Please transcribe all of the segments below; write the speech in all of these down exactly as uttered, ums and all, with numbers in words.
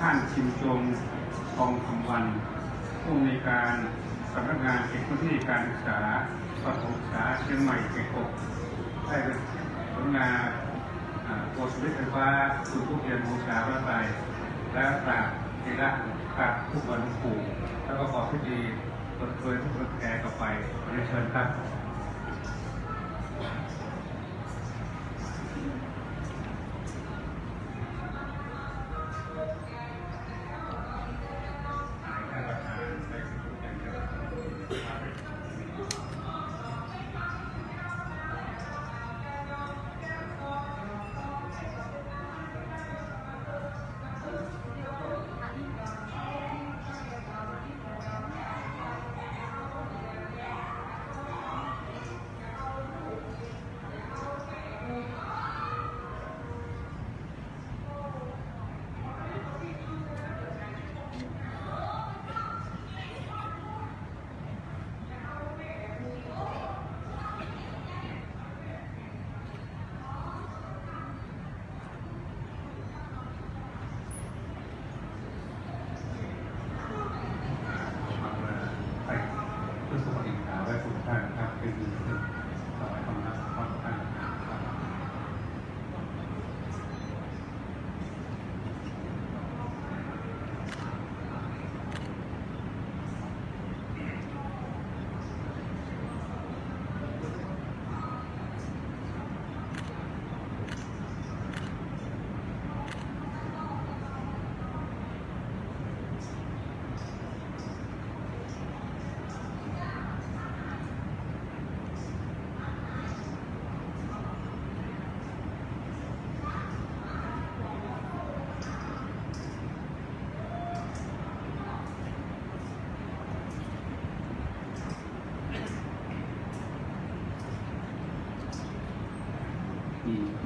ท่านชิมจงทองคำวันผู้อำนวยการสำนักงานเขตพื้นที่การศึกษาประถมศึกษาเชียงใหม่เขตหกได้เป็นผลงานโปรเจกต์ไฟฟ้าสู่ผู้เรียนบูชาพระไตรและตราเทระตราผู้บรรลุแล้วก็ขอพิธีเปิดเผยผู้แทนต่อไปเรียนเชิญครับ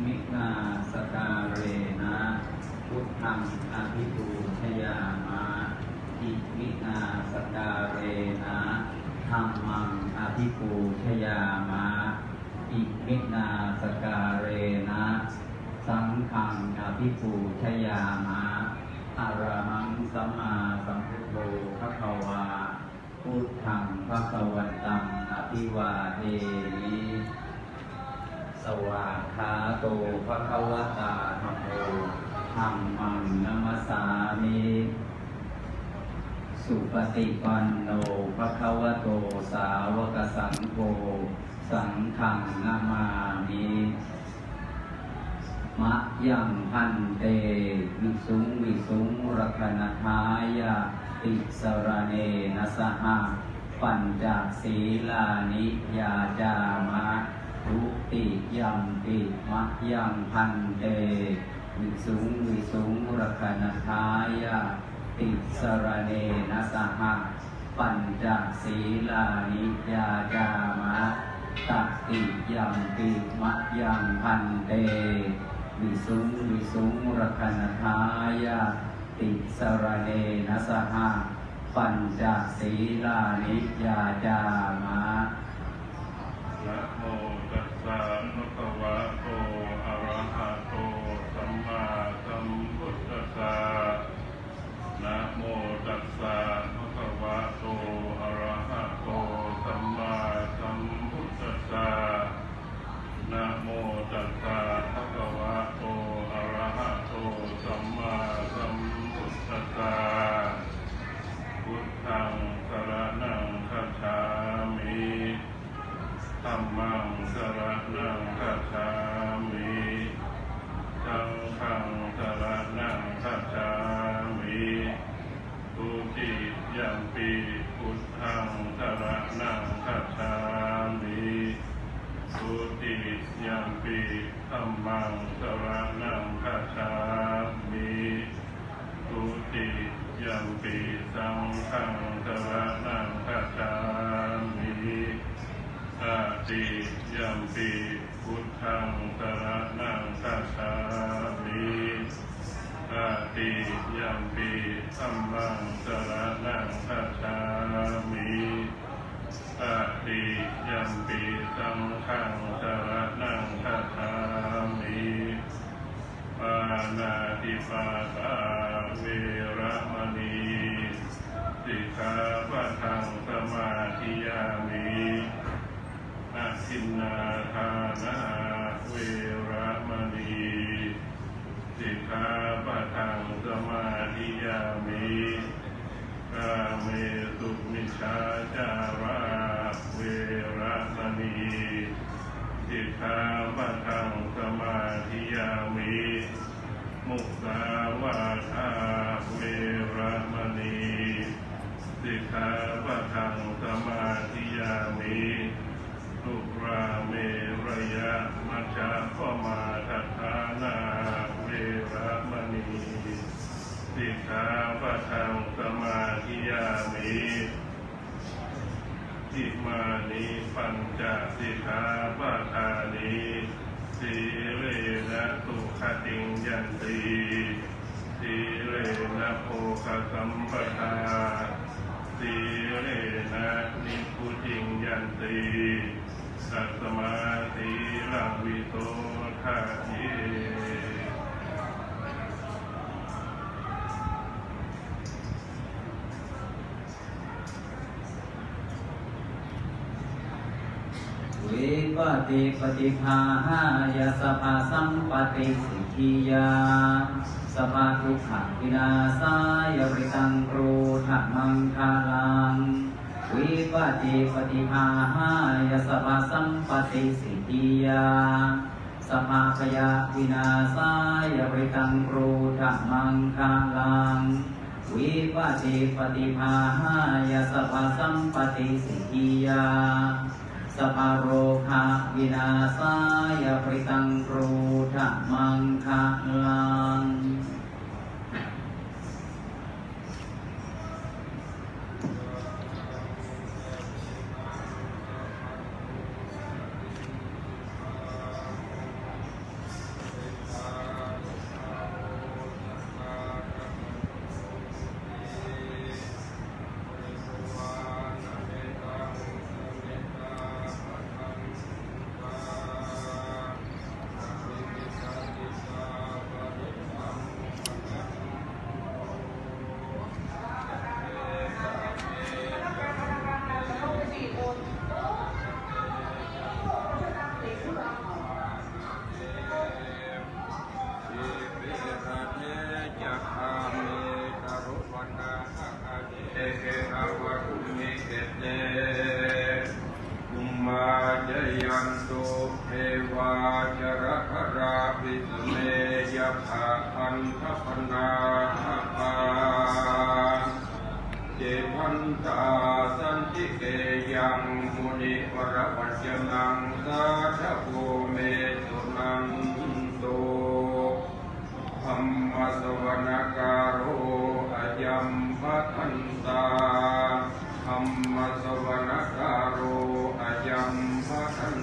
มิณาสตาเรนะพุทธังอภิปูชยามาอิมิณาสตาเรนะธัมมังอภิปูชยามาอิมิณาสตาเรนะสังฆังอภิปูชยามาอะระหังสัมมาสัมพุทโธภควาพุทธังภควตังอภิวาเทมิสวาคาโตภควตาธัมโมธัมมังนัมสามิสุปฏิปันโนภควโตสาวกสังโฆสังฆังนามามิมะยังพันเตวิสุงวิสุงรักนาทายะติสรเนนะสหะปัญจศีลานิยาจามะทุติยัมปิมะยังพันเตวิสุงวิสุงรักนาทายะติสรเนนะสหะปัญจศีลานิยาจามะตัติยัมปิมะยังพันเตวิสุงวิสุงรักนาทายะติสรเนนะสหะปัญจศีลานิยาจามะนะโมตัสสะภะคะวะโตอะระหะโตสัมมาสัมพุทธัสสะนะโมตัสสะภะคะวะโตอะระหะโตสัมมาสัมพุทธัสสะนะโมตัสสะภะคะวะโตอะระหะโตสัมมาสัมพุทธัสสะพุทธังสรณังคัจฉามิธัมมังสรณังคัจฉามิสังฆังสรณังคัจฉามิทุติยัมปิพุทธังสรณังคัจฉามิทุติยัมปิธัมมังสรณังคัจฉามิทุติยัมปิสังฆังสรณังคัจฉามิตัติยัมปิพุทธังสรณังคัจฉามิตัติยัมปิธัมมังสรณังคัจฉามิตัติยัมปิสังฆังสรณังคัจฉามิปานาติปาตาเว ยามิกาเมสุมิชาจาราเวรมณีสิกขาปะทังสมาธิยามิมุสาวาทาเวรมณีสิกขาปะทังสมาธิยามิสุราเมรยะมัชฌะปมาทฏฐานาเวรมณีสิกขาปะทังสมาธิยามิทิมานิปัญจสิกขาปะทานิสีเลนะสุขติงยันติสีเลนะโภคสัมปทาสีเลนะนิพพุติงยันติสัตมาสีลังวิโตทานิวิปติปฏิภาหายาสภาสัมปติสิกิยาสภาทุกขวินาศายริตังโรธมังคาลังวิปติปฏิภาหายาสภาสัมปติสิกิยาสภาพยาวินาศายริตังโรธมังคาลังวิปติปฏิภาหายาสภาสัมปติสิกิยาสภาโรคาวินาศายปริตังโรธมังคลังสัน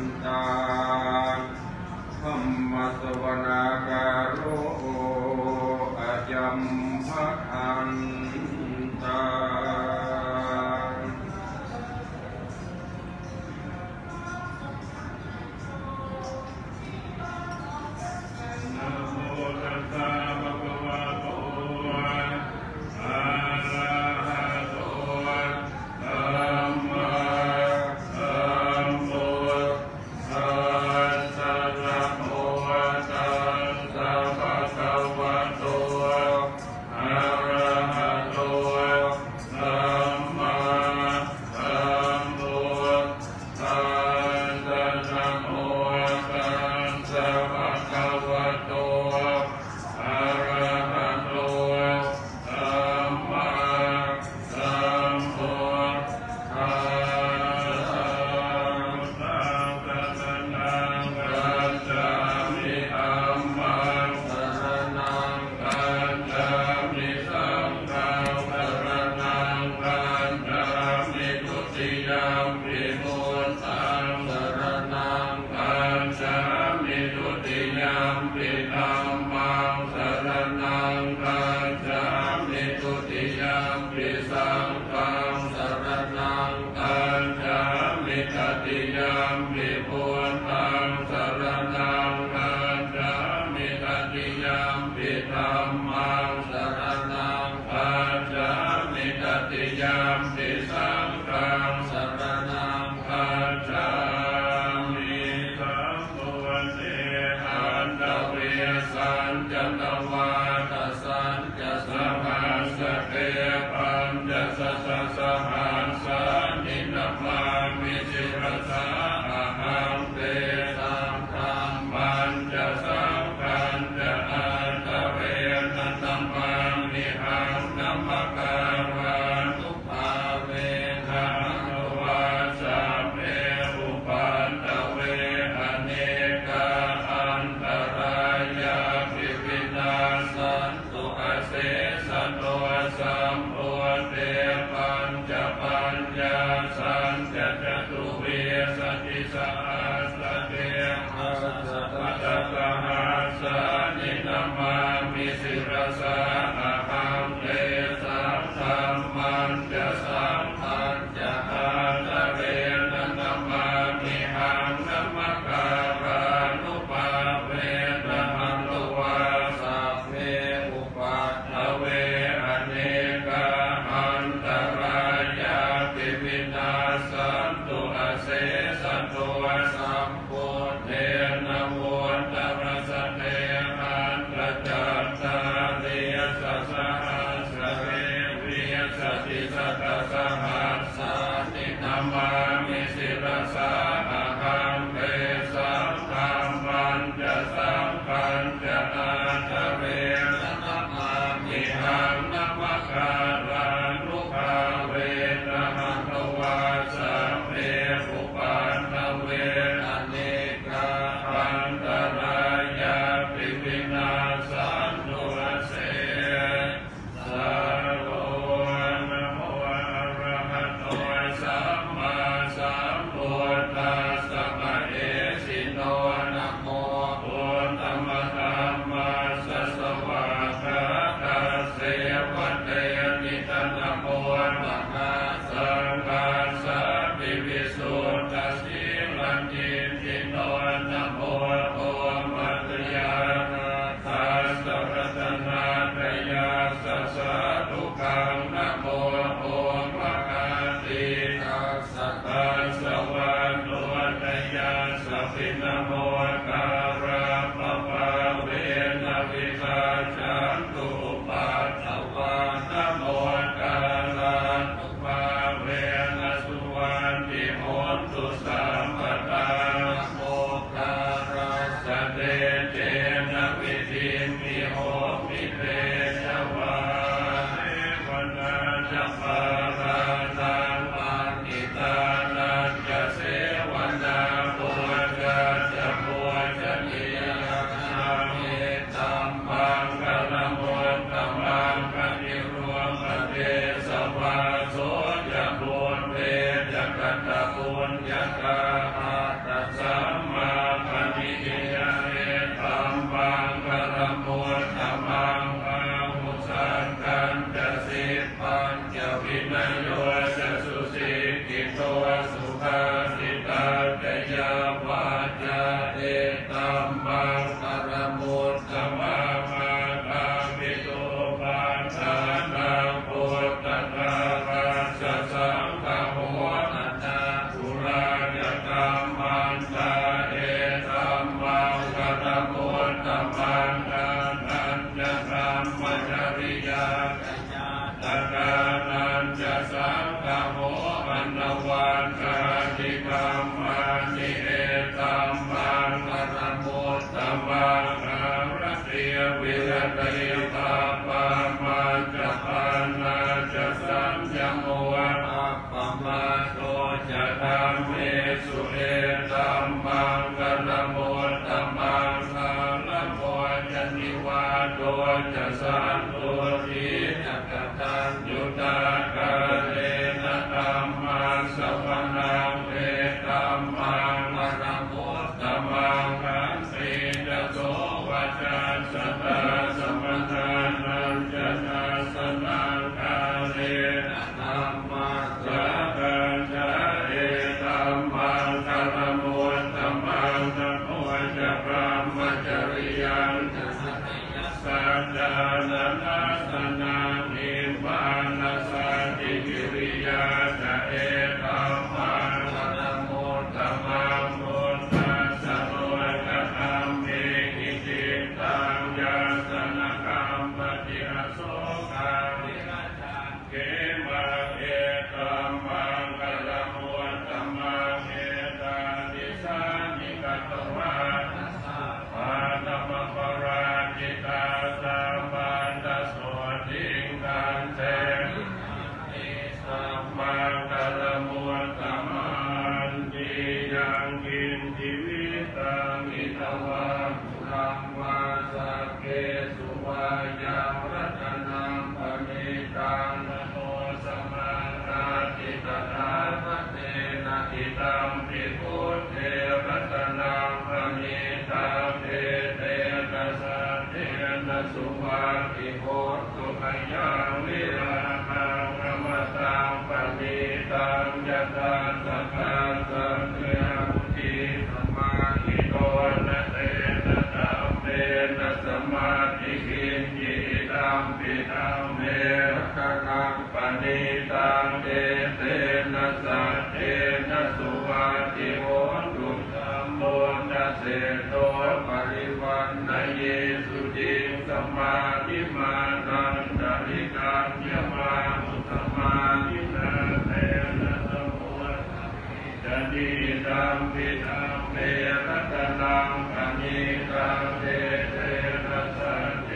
ตวาตสันจะสัมภาส สัมโพเตปัญจปัญญาสัญจจตุเวสติสหัสเตหัสปัตตะหัสนิธัมมามิสิรัสสะอะหังเตสัพสัมปัญจสัมปัญจหัสเตนันธัมมามิหังนัมมะการานุปาเวทะหันตุวาสัพเพอุปาทเวอเนกาอันตรายาติวินาสันตุอเสสันตุสัมพุทเทนะโมตัสสะเตหันตะจัตตาริยสัสสะสัพเพวิยสัสสิสัตสะหัสสะนิธัมมามิสิรัสสะอะหังเตสัพสัมปัญจสัมปัญจหัสเตนันธัมมามิหังนัมมะการานุภาเวทะหันตุวาสัพเพอุปาทเวอเนกาอันตรายาติวินาสันตุอเสสะโลนะโมอะระหะโตสัมมาสัมพุทธัสสะมะเอสิโนนะโมพุทธัมมะธัมมัสสะสวะคาทัสเสวัตเตนิทันนะโมมหาสังฆาสะปิวิสุทธัสสิลังกิติโนนะโมโอมัตยานะทัสสะรัตนะตยาสัสสะทุกังนะโมโอมะคาติทัสสะทัสสะวันโนตยาสัพพินะโมการะปะปะเวนะวิคาจันตุอุปาทวานะโมกาลานุปาเวนะสุวัตติโหตุสัมปทานะโมการะสะเตเจนะวิธิมิโหมิเตชะวาเทวนาจัปปารานังปันนิตานังจะเสวนาปุจจาจะปุจจนียนามิธัมมังกะละโมธัมมังปฏิรูปเตสวาโสยะบุญเวจักกัตตปุญญากาหัตถสัมมาปณิหิยะเนธัมมังกะละโมธัมมังอาหุสังกัญจะสิปัญจวินโยจะสุสิกิโตสุขาสิตาตยาวาจาเอธัมมังกะละโมธัมมังอาคัมมิโตปาทานังปุตตะราชะสังฆโหตัตาภูราญะธัมมังตาเอธัมมังกะละโมธัมมังอานันจะธัมมจริยาตะกานันจะสังฆโหวันนวันกาติธัมมานิเอธัมมังกะละโมธัมมังอาระเตียวิรตะยตาปามังจะปานาจะสัญญโมอัปปมาโตจะธัมเมสุเอธัมมังกะละโมธัมมังอาระโมจันนิวาโตจะสันโตทินักตังยุตากะเรนะธัมมังสัพพนังเอธัมมังกะละโมธัมมังอาสิจโสวาจาสัตตาสัมปทานังจะทัสสนังกาเรนะธัมมังสัพพะเอธัมมังกะละโมธัมมังนะโมจะพระมจริยังสัจจานันทนานิปานสันติกิริยาจะเอธัมมังกะละโมธัมมังโมตัสสะโลกะธัมเมหิติตังยาสนะกัมปะติอโสกานิเกมะเอธัมมังกะละโมธัมมังเอตานิสานิกะตวะปาตะปะปะราจิตาสัมปันตโสติงคันเตสัมมังกะละโมธัมมังติยังกินทิวิตังอิทวังสุรังวาสะเกสุวายามรัตนังปะเมตา กินังเมรคนังปณิตังเตเตนะสัตเตนะสุวัติโหตุสัมโมนะเสโตปริวันนเยสุจิสัมมาทิมานังตริกังยมามุสัมมาทินาเตนะสัมโมทันติตัมปิตังเมรคนังปณิตังเตเตนะสัตเต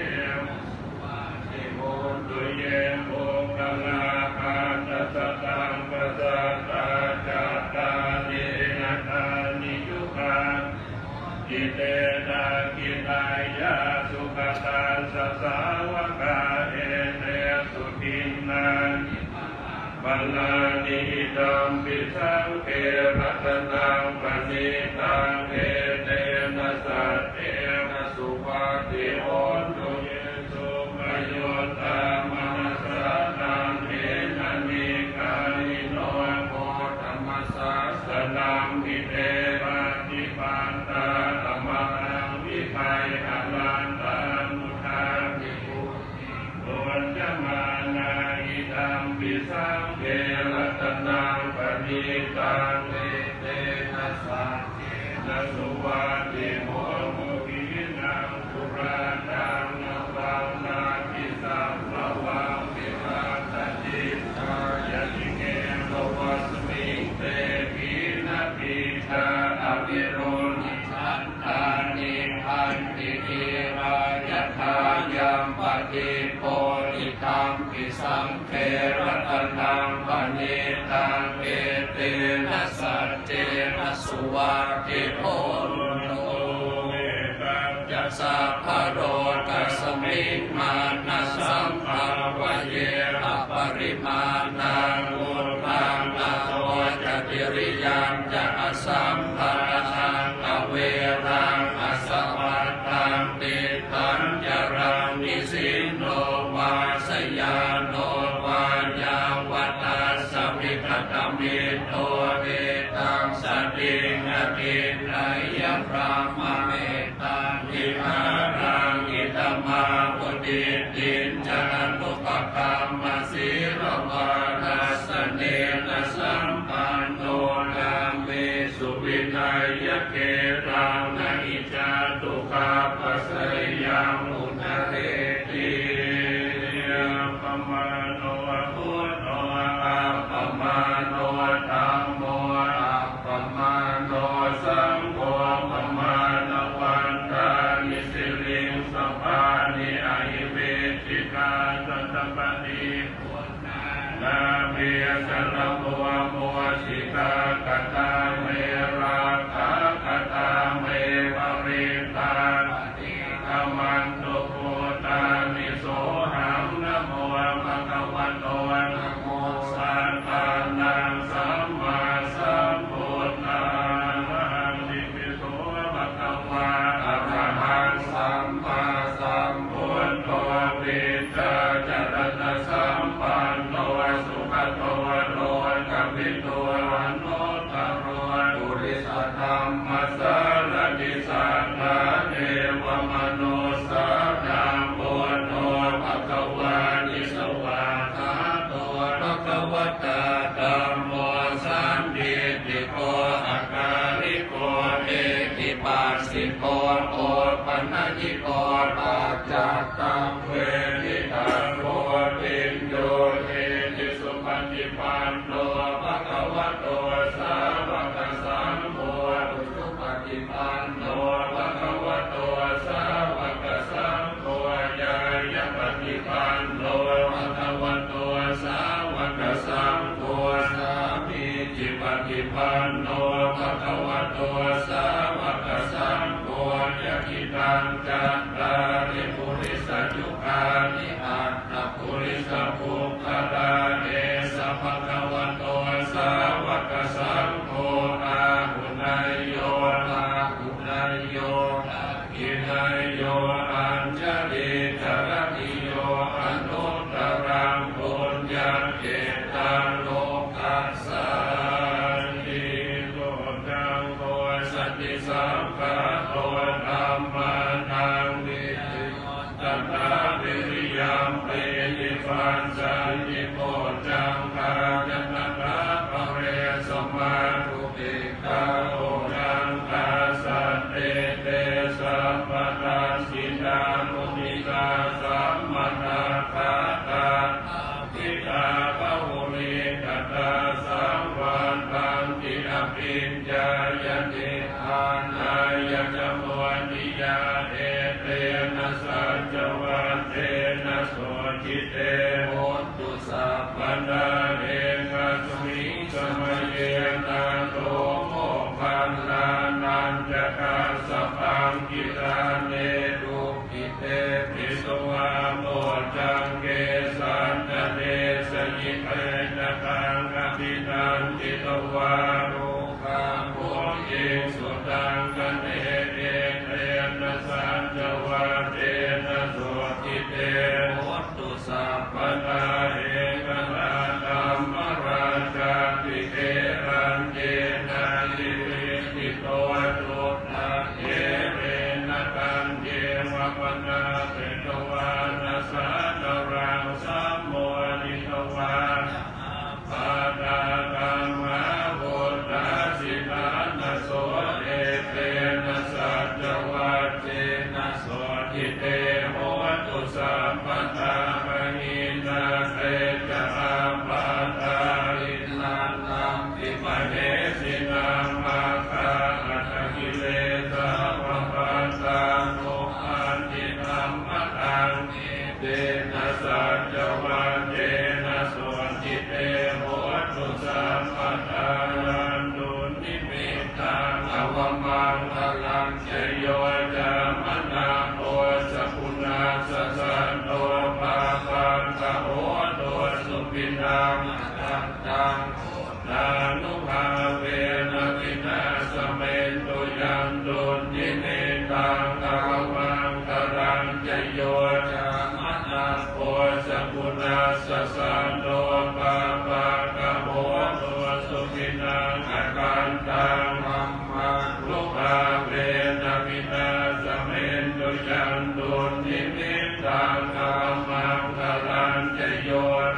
กิเตนะกินายาสุขตาสสาวกาเอเตสุขินันบัลลานิตัมปิสังเกรัตนังปณิตังเอเตนะสัตเตนะสุภาติโหตุเยสุปโยตามนัสสานังเอนะนิกาลิโนโพธัมมสาสนังกิเตนะนิปันตาตังเตเตนะสัตเตนะสุวัติโหตุกินังสุรานังนะปังนาทิสัมภวังปิมาตจิตตายะติเกโลวัสมิงเตปินะปิทาอภิรุณทัตตานิพันติเทรายะทายัมปะทิโพธิธัมปิสังเขระตนังปณิตังเตเตนะสัตเตนะสุวัติโหตุเมตัจจะสัพพโรกัสมิงมานะสัมภวะเยอะปริมาณังอุทธานะโตจะติริยันจะอสัมภะทังอเวรังอสวัตตังติตัญญรังนิสิโนวาสยาโนวายาวตัสสมิกตมิโตเตตังสติงอตินายะพระมะเมตังอิอารังอิตมาปุติตินจานุปกรรมสิรวาทัสเนนะสัมปันโนนามิสุวินัยเกตังนิจาตุคาปัสยังอุณะเรติปะมาโนพุทโนอัปปะมาโนธัมโมอัปปะมาโนสังโฆปะมาณวันตานิสิริสัพพานิอะหิเวทิกาสัตตปฏิปุณณานามิสัลลัมวะโมสิกากตาเมราคากตาเมวะริตาติกามันโตโพตานิโสหังนะโมภะคะวะโตนะโมสัมมานังสัมมาสัมพุทธังนะติปิโสภะคะวะอะระหังสัมมาสัมพุทโธปิจจารณะสัมปันโนสุขโตโลกัปปิโตอนุตตโรปุริสธัมมสารติสันทะเนวมโนสานังโพโนภะคะวะนิสวะทาโตภะคะวะตาธัมโมสันทิติโกอาการิโกเอติปัสสิโกโอปันญิโกปัจจัตตังเวทิตังโพติโยเอติสุปันติปันโนภะคะวะโตสาวกสังโฆสุปฏิปันโนภะคะวะโตสาวกสังโฆญายปฏิปันโนภะคะวะโตสาวกสังโฆสามีจิปฏิปันโนภะคะวะโตสาวกสังโฆยะกิตังจัตตาริปุริสยุคานิอัตตปุริสภูคลาเนสภะคะวะโตสาวกสังโฆอาหุนายโยอาหุนายโยอาหินายโยอัญชลิจารติโยอนุตตรังปุญญาเกตังโลกัสสานิโลกังโวสันติสัมภะโลธัมมานังวิตัตตาวิริยัมเป ติปัสสันติโพจังกาญนตะปะเรสมาทุติกาโอนังกาสัตเตเตสัพพตาสิทามุนิกาสัมมนาคาตาทิตาภะวุลิกตาสังวานตันติอภิญญายติทานายจมวิยาเอเตนะสัจวัตเตนะโสจิเตโหตุสัพพดาเอกะสมิงสมัยนาโตโมคันลานันจกาสัพพังกิราเนตุปิเตปิสวาโมจังเกสันตเดสยิเตนะกังอภินันติตวานุขังโพเยสุตังกเนเอเตนะสัจวัตเตนะโสจิเตโหตุสัพพดาเอกะธัมมราชาปิเตรังเยนะนิเวติโตตุนะเยเรนะตังเยวะปะนาเตตวานะสัจรังสัมโมนิทวาปะตาตัมมะโวตาสิทานะโสเอเตนะสัจวัตเตนะโสจิเตโหตุสัพพตาปะหินาเตจสัมปะตาริณังนังปิปะเนสินังมาคาอัตถิเลสะปะปันตังโนอันติธัมมะตังเตนะสัจวัตเตนะโสจิเตโหตุสัพพตานันตุนิมิตตังอวมังคลังเชโยจามนาโอสกุณาสสันโตปะปันตะโหตุสุปินังตังตังนานุภาเวนะวินาสเมตุยันตุนิมิตตังอวมังคลังเชโยจามนาโอสกุณาสสันโตปะปันตะโหตุสุปินังตังตังจันตุนิมิตตังอมังคลังเจโย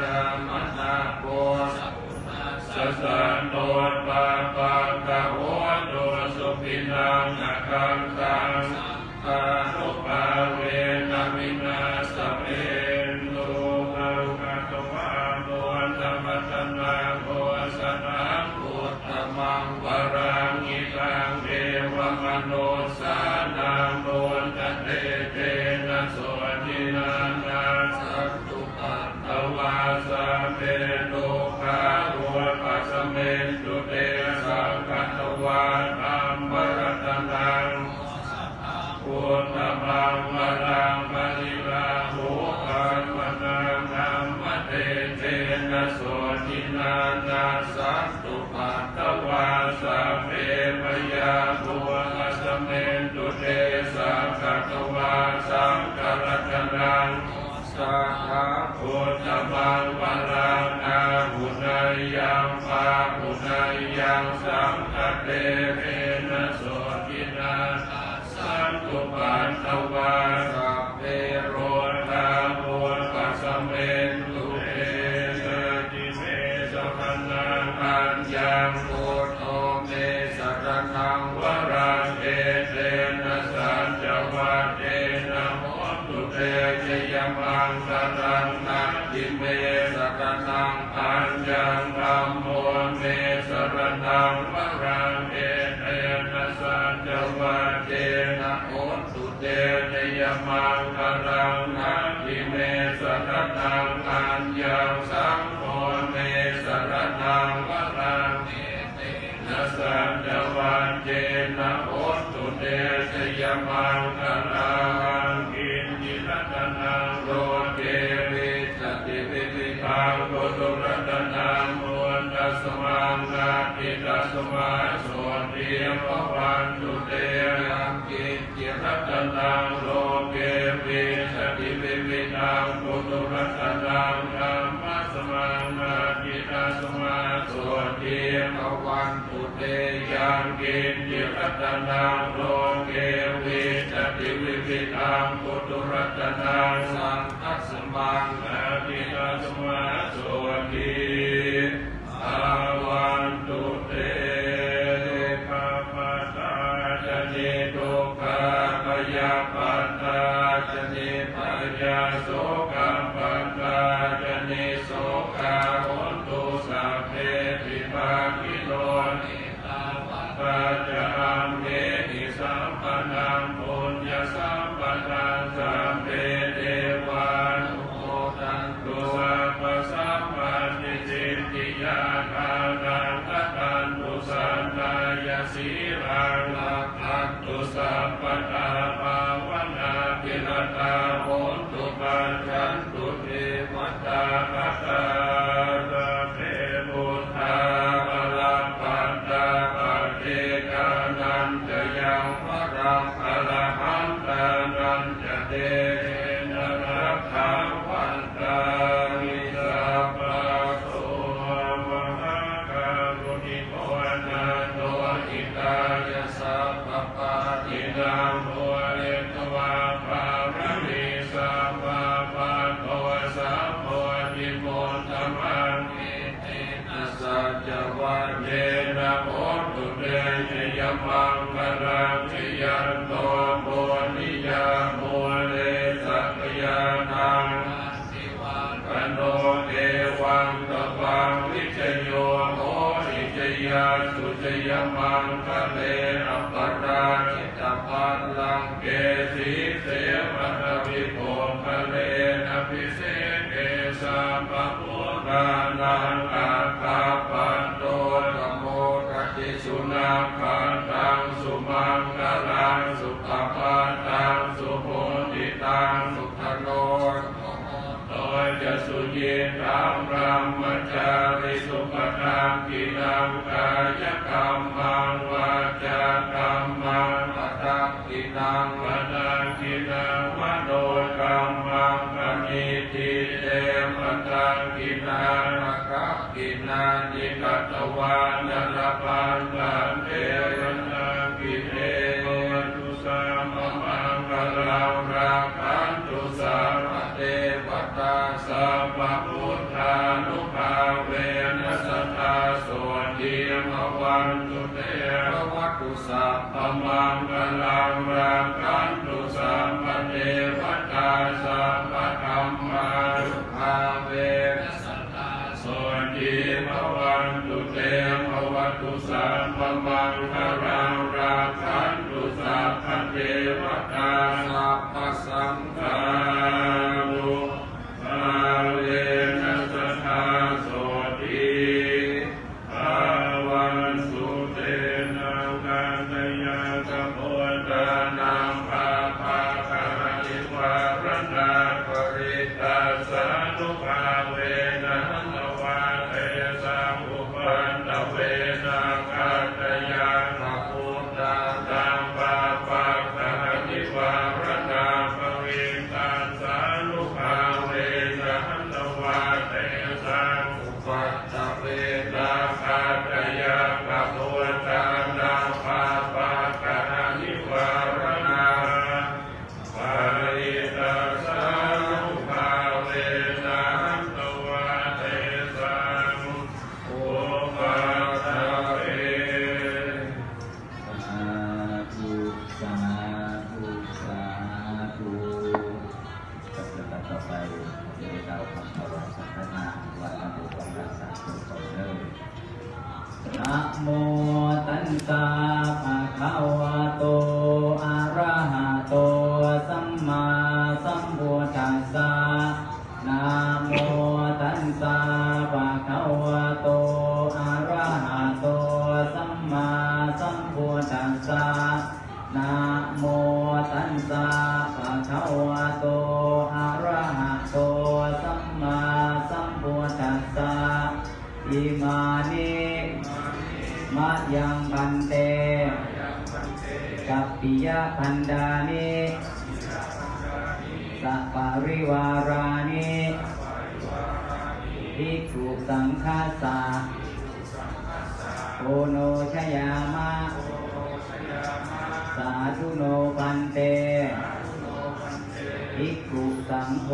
ธรรมนาโกสัสโนปะปะกะโหตุสุปินังกังตังตานุปาเวนะมินาสเปนโลกะตวะโมตัมมัตนาโกสนะพุทธมังวรังอิตังเทวมโนสานังโนเตเตนะโสตินานาสัตตุปัตตวาสะเมตุกะตุปัสเมตุเตสังกัตวาตัมปะรัตนังพุทธมังวรังปะริราหุอัมมะนังธัมมะเตเตนะโสตินานาสัตตุปัตตวาสะเมมยาภูอัสเมตุเตสังกัตวาสังกัลลัตนังสัทธาพุทธมังวรังอาหุนัยยังปาหุนัยยังสังคเตเตนะโสตินาสันตุปัตตวาสัพเพโรธาภูอัสเมตุเตสัจิเมสัพนังอัญญังพุทโธเมสัทธังวรังเตเตนะสัจจวัตเตนะโหตุเตชยมังสตังนัตติเมสัทธังอัญญังธัมโมเมสรณังวรังเตเตนะสัจจวัตเตนะโหตุเตชยมังสตังนัตติเมสัทธังอัญญังสังโฆเมสรณังวรังเตสัจจวัตเตนะโหตุเตชยมังคลังกินจิรัตนังโลเกวิสติปิติภังโกตุรัตนังโมนัสมังนาติตัสมาโสติภวันตุเตนะกินจิรัตนังโลเกวิสติปิติภังโกตุรัตนังธัมมสมังนาติตัสมาโสติภวันตุเตยังกินจิรัตนังโลเกวิสติปิติภังโกตุรัต ตนาสังคัสสมังอภิธาสมะโสติอาวันตุเตภะมัสสะจติทุกขะปยาปัตตาจติปยาโสกะปัตตาจติโสกะโหตุสัพเพปิภาคิโนนิตาปัตตาจามเมหิสัมปนังปุญญสัมปนังสัมเปเทวานุโมทันตุสัพพสัมปันนิสิทธิยาทานังกตัญตุสันนายสีรังลักขันตุสัพพตาภาวนาภิรตาโหตุปัญจันตุเทวตาคัสสะเทวุฒาภลัพพันตาปฏิกานันจะยังพระรังอรหันตานันจะเตนรักขาพันตาวิสัพพสุมหาการุณิโกนันโตอิตายสัพพปาตินังโมเลตวาภารณิสัพพปันโตสัพพวิโมทมังอิตินัสสะจวัตเจนะโหตุเตยมังคลังชยันโตโพนิยาโมเลสัพยานังสิวันกโนเอวังตปังวิจโยโหนิจยาสุจยมังคะเลอัปปราชิตปัลลังเกสีเสวนาวิโภคะเลนะภิเสเกสัมปะปุรานังอาคาปันโตธโมกติสุนาคันตังสุมังคลังสุขปันตังสุโพธิตังสุขโนโดยจะสุเยตามรัมมจาริสุปนังกินังกายกรรมังวาจากรรมังอัตตังกินังมนังกินังมโนกรรมังอนิทิเตมตังกินังอัคคะกินังนิกัตวานัลปังกังเตยนังกิเตตุสัมมังคลังราคันตุสัมปเทวตาสัพพพุทธานุภาเวนัสสตาโสติมวันตุเตวัตุสัพพมังคลังราคันตุสัมปเทวตาสัพพธัมมานุภาเวนัสสตาโสติมวันตุเตวัตุสัพพมังคลังราคันตุสัพพเทวตาสัพพสังฆานุภาเวนัสสตาโสติอาวันสุเตนะกันตยาสัมพุทธานังภาภาคาริวาระนาปริตัสสานุภาเวนะนวะเตสังอุปันตเวนะกันตยาสัมพุทธานังภาภาคาริวาระนาปริตัสสานุภาเวนะนวะเตสังอุปันตเวนะกันตยาสัมพุทธานังภาภาคาริวาระนาปริตัสสานุภาเวนะนวะเตสังอุปันตเว สาธุสาธุสาธุกับลำดับต่อไปจะได้กล่าวคำถวายสักการะวาระบุคคลรักษาตัวตนเลยนะโมตัสสะภะคะวะโตอะระหะโตสัมมาสัมพุทธัสสะนะโมตัสสะภะคะวะโตอะระหะโตสัมมาสัมพุทธัสสะนะโมตัสสะภะคะวะโตอะระหะโตสัมมาสัมพุทธัสสะอิมานิมะยังพันเตกัปปิยะพันดานิสัพปริวารานิภิกขุสังฆัสสะโอโนชยามะสาธุโนพันเต ภิกขุสังโฆ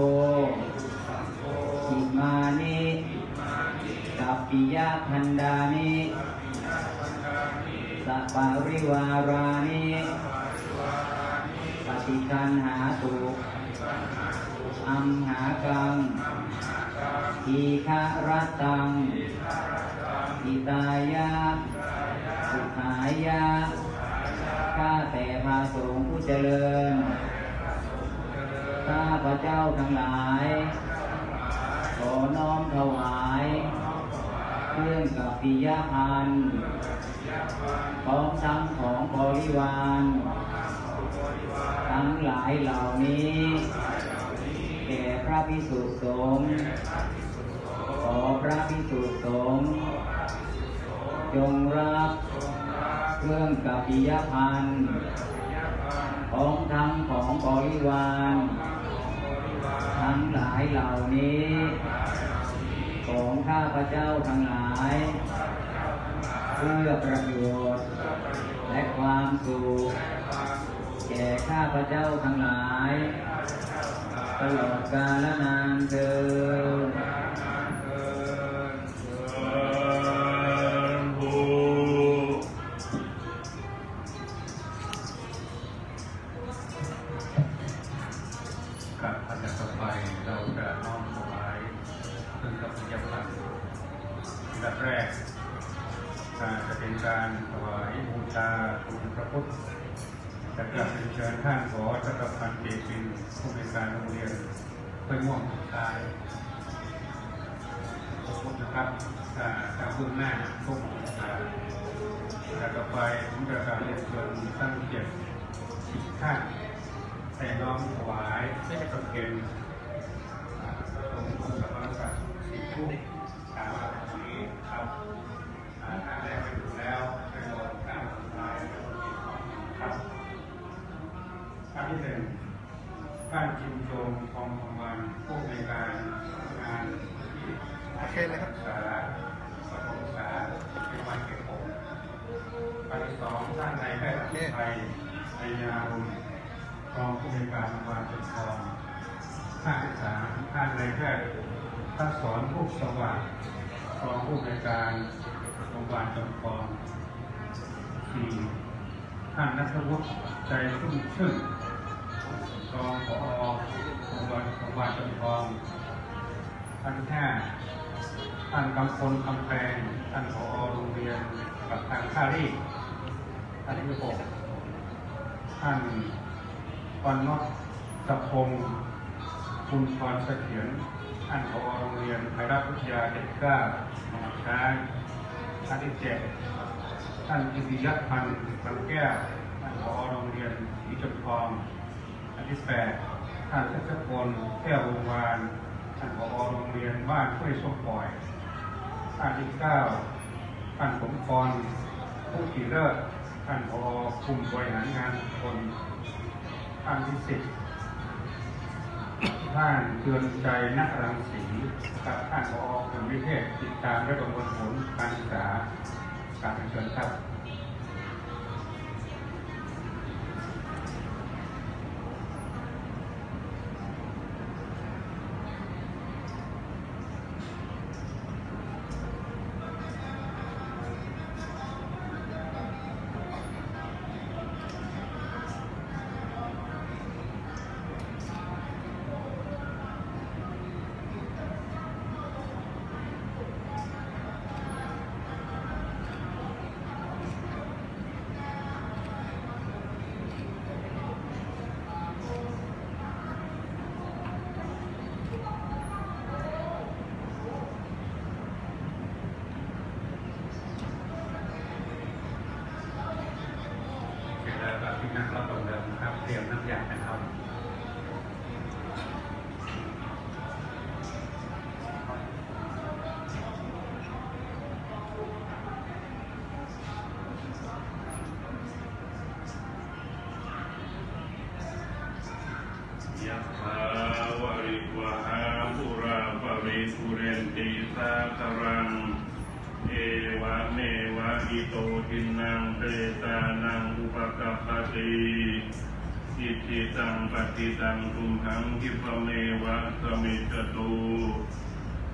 อิมานิสัพพิยภันดานิสัพปริวารานิปฏิคันหาตุอัมหากังทีฆรตังอิตายะสุขายะข้าแต่พระสงฆ์ผู้เจริญข้าพระเจ้าทั้งหลายขอน้อมถวายเครื่องสัพพิยภัณฑ์พร้อมทั้งของบริวารทั้งหลายเหล่านี้แก่พระภิกษุสงฆ์ขอพระภิกษุสงฆ์จงรับเครื่องสัพพิยภัณฑ์ของทั้งของบริวารทั้งหลายเหล่านี้ของข้าพเจ้าทั้งหลายเพื่อประโยชน์และความสุขแก่ข้าพเจ้าทั้งหลายตลอดกาลนานเถิดแรกจะเป็นการถวายบูชาคุณพระพุทธจะกลับเป็นเชิญท่านขอจักรพันธ์เดชเป็นผู้เป็นการโรงเรียนไปม่วงกายพระพุทธนะครับตามเบื้องหน้าทุกจากต่อไปผมจะกล่าวเรียนเชิญตั้งเจ็ดสิบท่านแต่น้อมถวายได้ประเคนองค์พระมหากษัตริย์สิบรูปตามนี้ครับท่านแรกไปดูแล้วไปลงตามสายครับท่านที่หนึ่งท่านจิมโจมทองทองวันผู้ในการงานที่อาเซียนนะครับสาระสมองสาเป็นวันเก็บผมท่านที่สองท่านในแพทย์ไทยในยาลุงทองผู้ในการวันจุดทองท่านที่สามท่านในแพทย์ท่านสอนผู้สว่างรองผู้ในการโรงพยาบาลจำปองสี่ท่านนัทวุฒิใจชุ่มชื่นรองผอโรงพยาบาลโรงพยาบาลจำปองท่านแท้ท่านกำพลกำแพงท่านผอโรงเรียนกับทางคารีท่านที่หกท่านปนนทพงศ์คุณพรเสถียรท่านผอโรงเรียนไทยรัฐวิทยาเด็กกล้าหนองช้างท่านที่เจ็ดท่านจิติยพันธ์พันแก้วท่านผอโรงเรียนอิจพองท่านที่แปดท่านทัชพลแก้ววงวานท่านผอโรงเรียนบ้านห้วยส้มปล่อยท่านที่เก้าท่านสมพรผู้ขี่เลิศท่านผอกลุ่มบริหารงานคนท่านที่สิบท่านเตือนใจนักรังสีกับท่านผอภูมิเทศติดตามและประมวลผลการศึกษาการเชิญครับ อิจิตังปฏิตังทุมหังคิปะเมวะสมิจตุ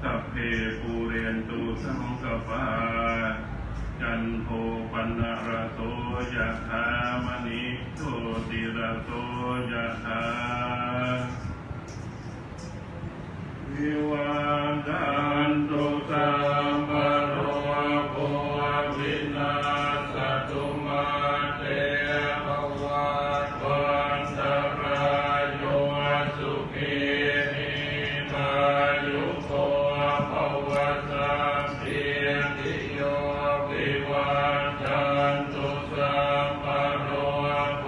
สัพเพปูเรนตุสังกปาจันโทปนะระโสยะถามณิโชติระโสยะถาวิวาจันโตตามปะโรโภวินาสตุมาเตภวัตวันตรายโยสุขีหิมายุโภภวสัมปิติโยวิวาจันโตตามปะโรโภ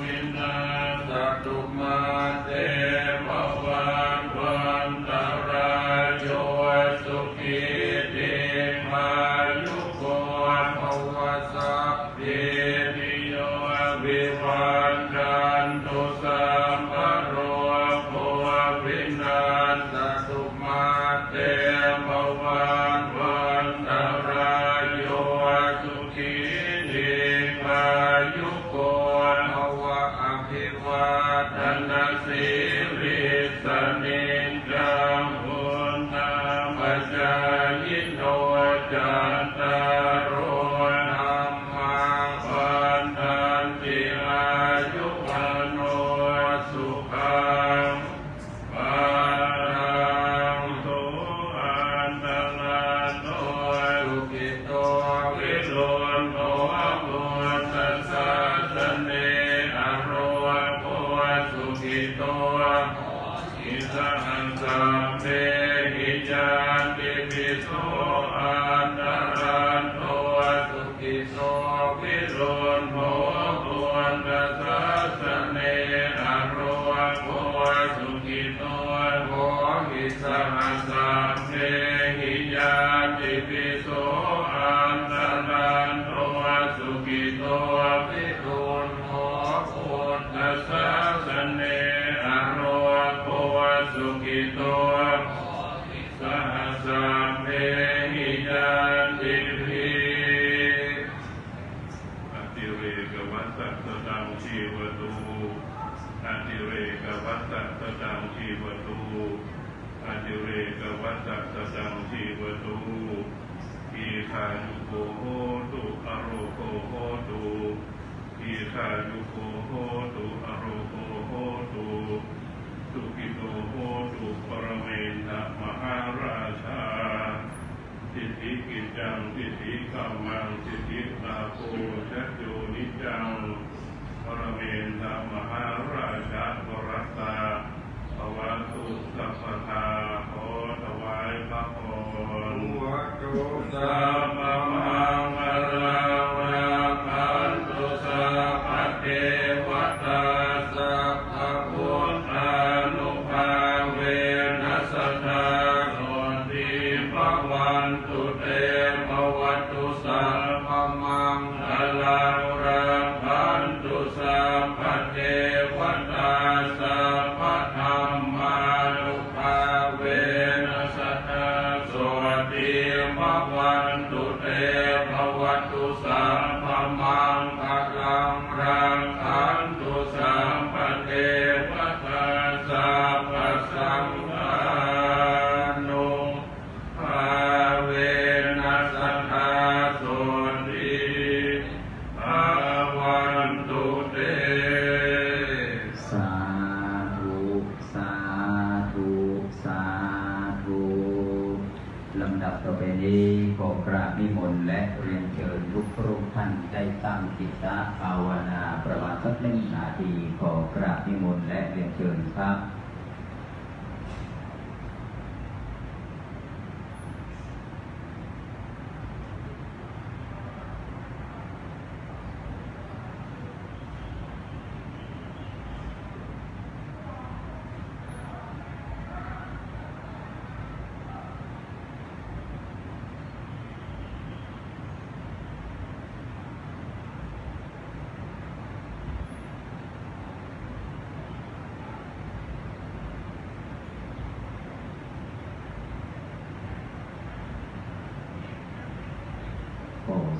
วินาสตุมาเตภวัตวันตรายโยสุขี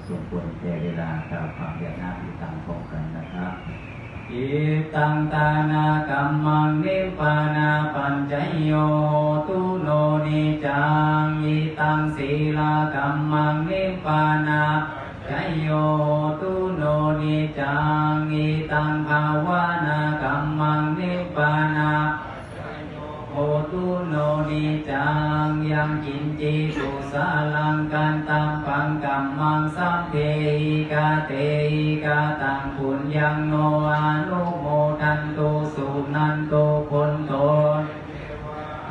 ส่วนควรแก่เวลาการความเรียบง่ายตามของกันนะครับ อิตังตานากัมมังนิปานาปัญจโยตุโนนิจังอิตังศีลากัมมังนิปานาปัญจโยตุโนนิจังอิตังภาวนากัมมังนิปานาโอตุโนนิจังยังกินจิตุสาลังกันตังปังกัมมังสัพเพหิกาเตหิกาตังปุญญังโนอนุโมทันตุสุนันตุพุนโต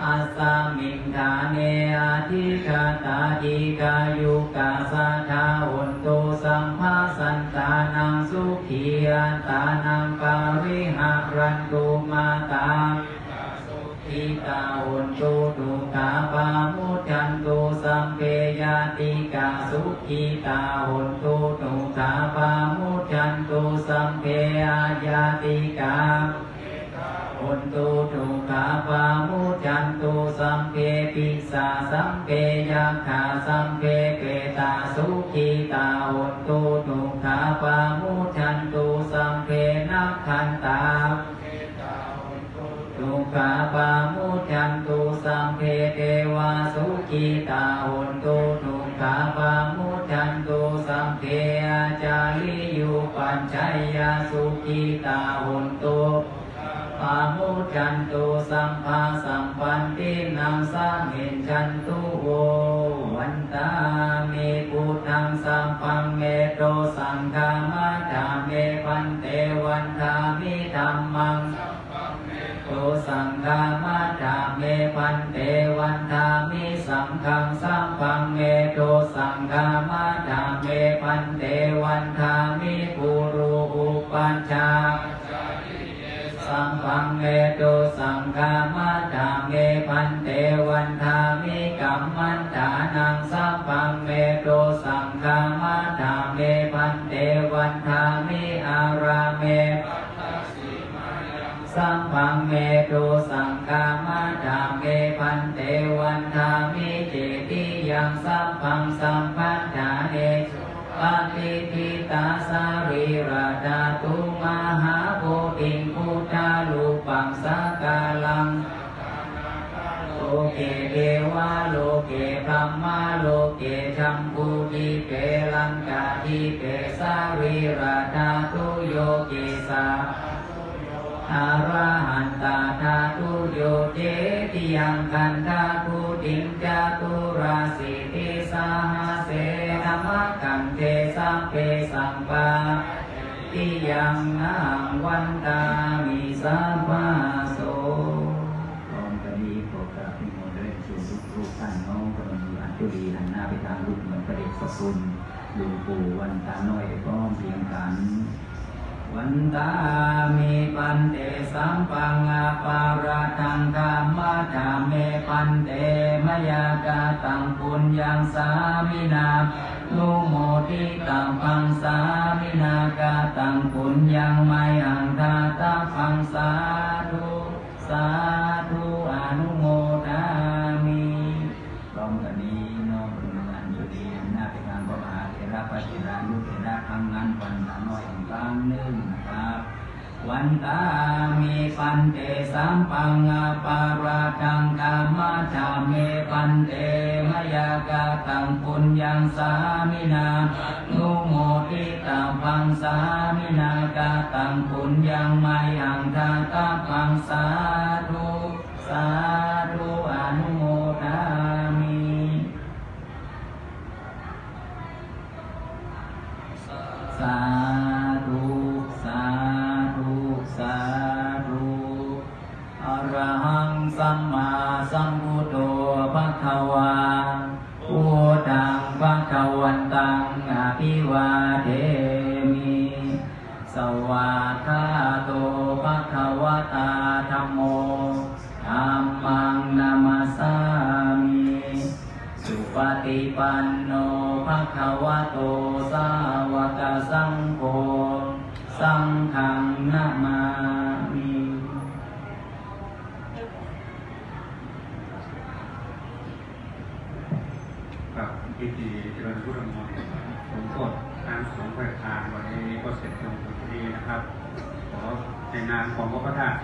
อาสามิงธาเนอาทิคาตาอิกายุกาสาธาหุนตุสัมภาสันตานังสุขีอันตานังปาริหารันตุมาตาอิตาอุนตุตุกาปามุจันตุสัมเพยติกาสุขิตาอุนตุตุกาปามุจันตุสัมเพยติกาอุนตุตุกาปามุจันตุสัมเพปิสาสัมเพยัคขาสัมเพเปตาสุขิตาอุนตุตุกาปามุจันตุสัมเพนัคขันตาทุกขาปามุจันตุสัมเพเทวาสุขีตาหุนตุทุกขาปามุจันตุสัมเพอาจาริยุปัญจยาสุขีตาหุนตุปามุจันตุสัมภาสัมปันตินังสามินจันตุโววันตาเมปุถังสัมพังเมโตสังฆมัตถเมปันเตวันทามิธัมมังตุสังฆมัตถเมปันเตวันทามิสังฆังสัมพังเมตุสังฆมัตถเมปันเตวันทามิปุรูปุปัญชาสัมพังเมตุสังฆมัตถเมปันเตวันทามิกัมมันตานังสัมพังเมตุสังฆมัตถเมปันเตวันทามิอาราเมสัมพังเมตุสังฆมัตถเมปันเตวันทามิเจติยังสัมพังสัมปัฏฐาเนปฏิทิตาสรีระดาตุมหาโพธิพุทธาลูปังสักกาลังโลเกเทวาโลเกพรหมาโลเกชัมพูติเปลังกาทิเปสรีระดาตุโยเกสาอาราหันตาธาตุโยเจติยังคันธาตุติงจตุราสิติสหเสธรรมกันเทสัพเพสัมปาติยังนังวันตามิสัมมาโสพร้อมกันนี้โปรดกราบนิมนต์ด้วยเชิญทุกทุกท่านน้องกำลังอัญจุลีหันหน้าไปทางลูกเหมือนประเดชพระคุณหลวงปู่วันตาน้อยพร้อมเพียงกันวันตามิปันเตสัมปังอาปาราทังกามาธาเมปันเตมยากาตังปุญญังสามินานุโมทิตังปังสามินากาตังปุญญังไมหังธาตาปังสาธุสาธุอนุโมทามิพร้อมกันนี้น้อมรำลึกอยู่ดีหน้าเป็นการประมาทเถระปฏิรานุเถระทั้งนั้นวันละน้อยครั้งหนึ่งนะครับวันตามิปันเตสัมปังอาปาราทังกามาธาเมปันเตมยากาตังปุญญังสามินานุโมทิตังปังสามินากาตังปุญญังไมหังธาตาปังสาธุสาธุอนุโมทามิสาธุสาธุสาธุอรหังสัมมาสัมพุทโธภควาพุทธังภควันตังอภิวาเทมิสวากขาโตภควตาธัมโมธัมมังนามัสสามิสุปฏิปันโนภควโตสาวกสังโฆสังฆังนะมามิกับพิธีเจริญพุทธมนต์สมโภชทั้งสองประการวันนี้ก็เสร็จลงที่นี่นะครับขอ ในนามของพระธาตุ